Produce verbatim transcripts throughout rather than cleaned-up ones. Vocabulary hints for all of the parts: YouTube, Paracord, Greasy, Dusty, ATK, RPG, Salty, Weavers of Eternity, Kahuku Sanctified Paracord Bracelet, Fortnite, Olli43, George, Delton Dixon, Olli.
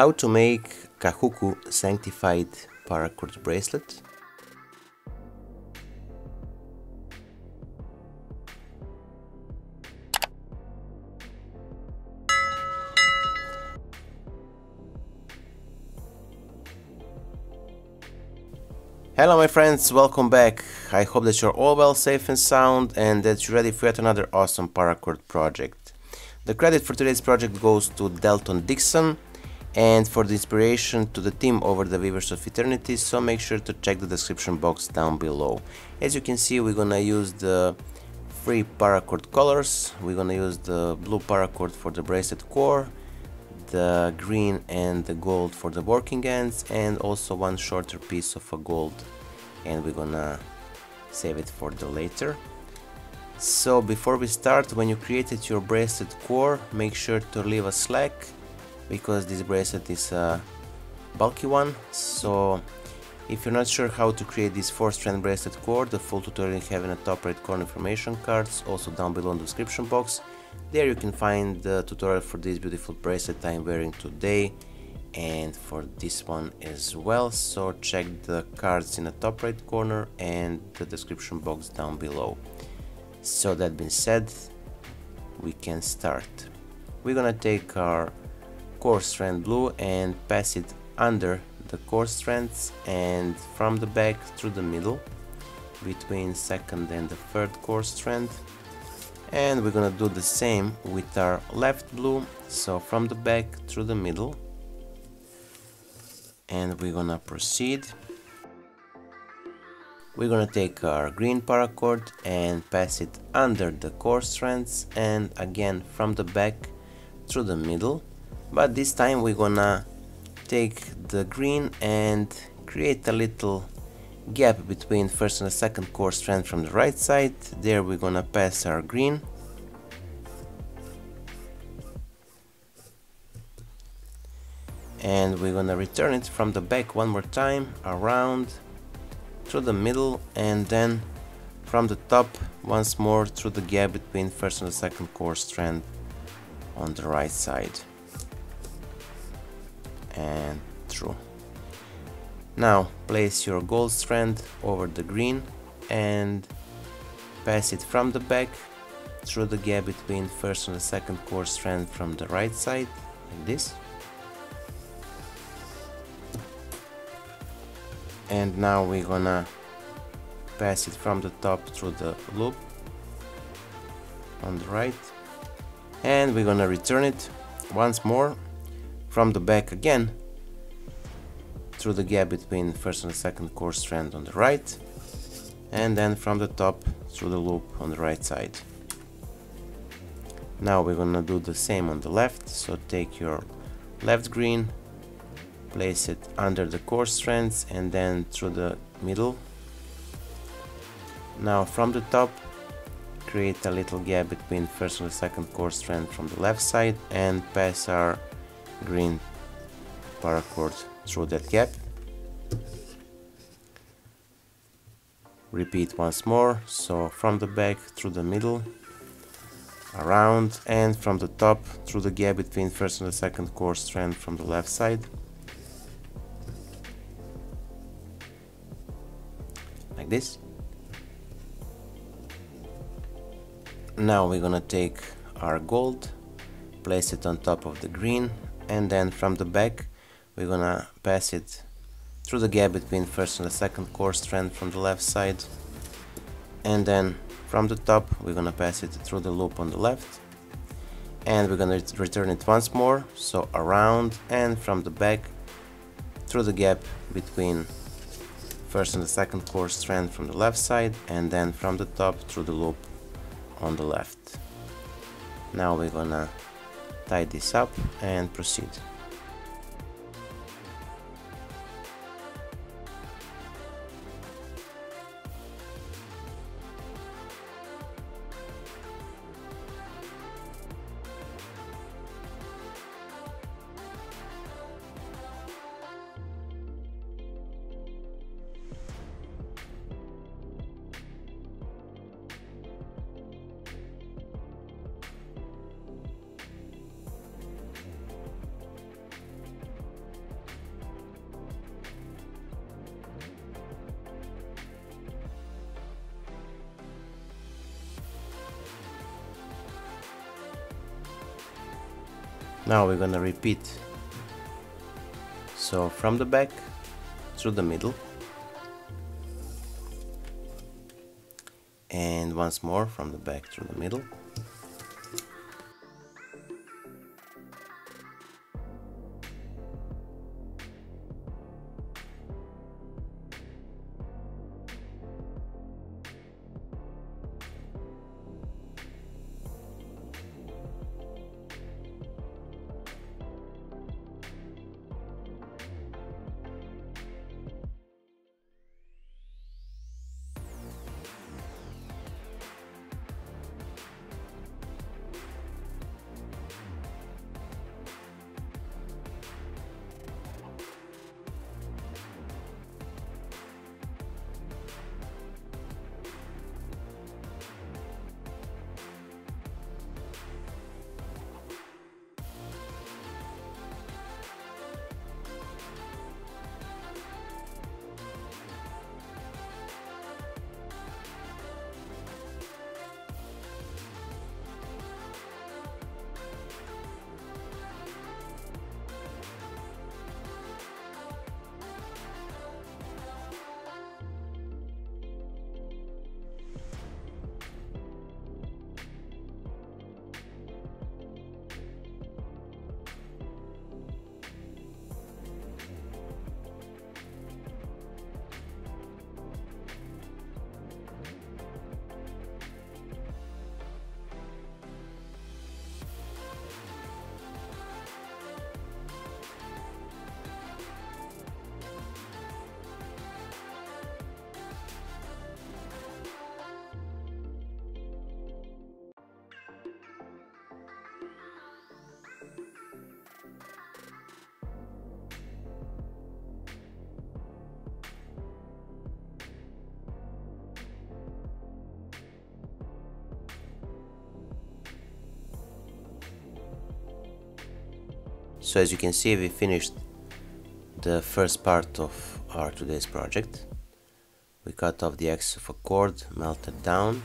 How to make Kahuku Sanctified Paracord Bracelet. Hello my friends, welcome back. I hope that you're all well, safe and sound, and that you're ready for yet another awesome paracord project. The credit for today's project goes to Delton Dixon, and for the inspiration to the team over the Weavers of Eternity, so make sure to check the description box down below. As you can see, we're gonna use the free paracord colors. We're gonna use the blue paracord for the bracelet core, the green and the gold for the working ends, and also one shorter piece of a gold, and we're gonna save it for the later. So before we start, when you created your bracelet core, make sure to leave a slack, because this bracelet is a bulky one. So if you're not sure how to create this four strand bracelet core, the full tutorial you have in the top right corner information cards, also down below in the description box. There you can find the tutorial for this beautiful bracelet I'm wearing today, and for this one as well, so check the cards in the top right corner and the description box down below. So that being said, we can start. We're gonna take our core strand blue and pass it under the core strands and from the back through the middle between second and the third core strand. And we're gonna do the same with our left blue, so from the back through the middle, and we're gonna proceed. We're gonna take our green paracord and pass it under the core strands and again from the back through the middle, but this time we're gonna take the green and create a little gap between first and the second core strand from the right side. There we're gonna pass our green, and we're gonna return it from the back one more time around through the middle, and then from the top once more through the gap between first and the second core strand on the right side and through. Now place your gold strand over the green and pass it from the back through the gap between first and the second core strand from the right side, like this. And now we're gonna pass it from the top through the loop on the right, and we're gonna return it once more from the back again through the gap between first and second core strand on the right, and then from the top through the loop on the right side. Now we're gonna do the same on the left, so take your left green, place it under the core strands and then through the middle. Now from the top create a little gap between first and second core strand from the left side and pass our green paracord through that gap. Repeat once more, so from the back through the middle, around, and from the top through the gap between first and the second core strand from the left side, like this. Now we're gonna take our gold, place it on top of the green, and then from the back we're gonna pass it through the gap between first and the second core strand from the left side, and then from the top we're gonna pass it through the loop on the left, and we're gonna return it once more, so around and from the back through the gap between first and the second core strand from the left side, and then from the top through the loop on the left. Now we're gonna tie this up and proceed. Now we're gonna repeat. So from the back through the middle, and once more from the back through the middle. So as you can see, we finished the first part of our today's project. We cut off the axis of a cord, melted down,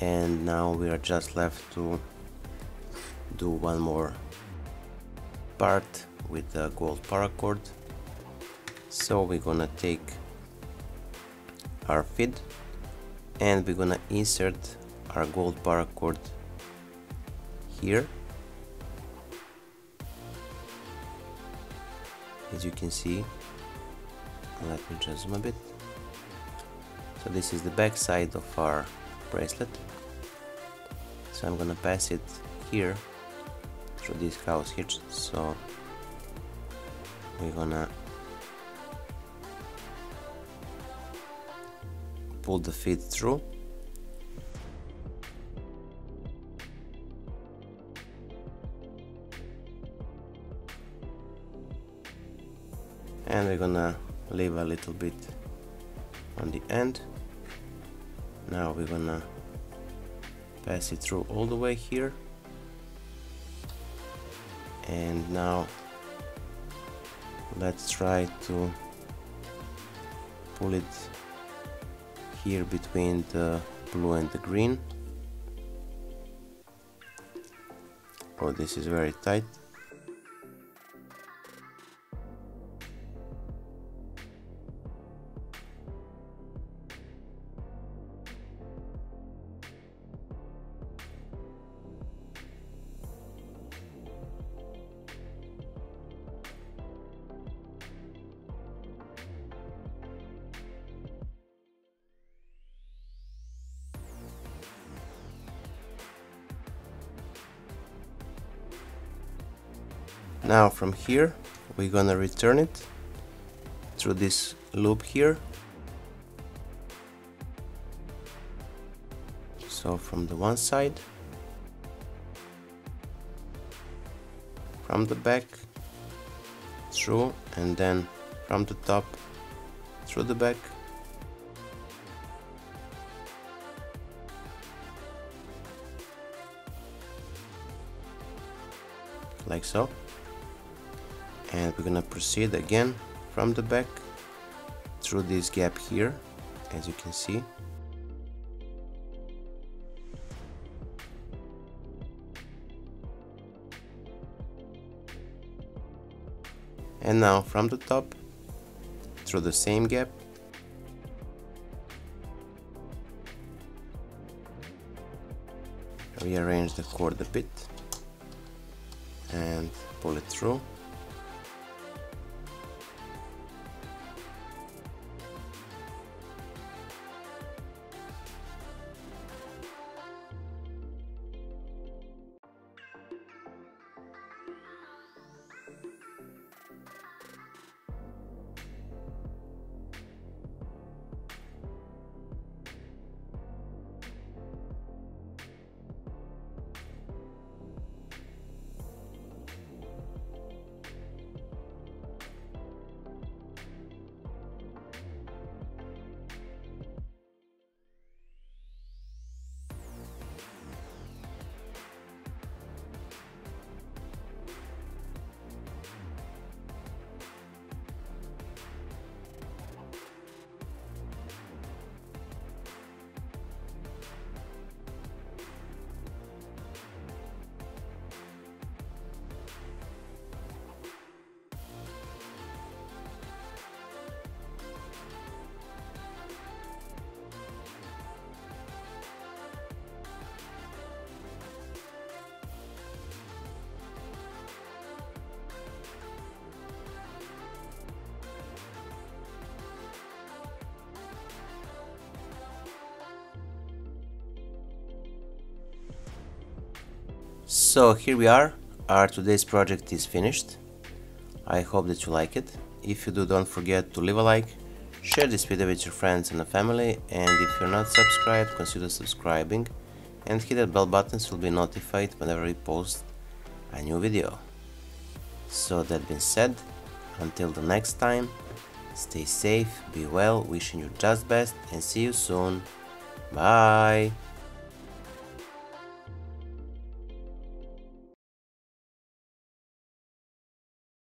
and now we are just left to do one more part with the gold paracord. So we're gonna take our feed and we're gonna insert our gold paracord here. As you can see, let me just zoom a bit. So this is the back side of our bracelet. So I'm gonna pass it here through this house hitch. So we're gonna pull the feet through. And we're gonna leave a little bit on the end. Now we're gonna pass it through all the way here. And now let's try to pull it here between the blue and the green. Oh, this is very tight. Now from here we're gonna return it through this loop here. So from the one side, from the back, through, and then from the top, through the back. Like so. And we're gonna proceed again from the back through this gap here, as you can see. And now from the top, through the same gap, rearrange the cord a bit and pull it through. So here we are, our today's project is finished. I hope that you like it. If you do, don't forget to leave a like, share this video with your friends and the family, and if you're not subscribed, consider subscribing and hit that bell button so you'll be notified whenever we post a new video. So that being said, until the next time, stay safe, be well, wishing you just best, and see you soon. Bye!